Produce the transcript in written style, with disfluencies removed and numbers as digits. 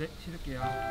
네, 실을게요.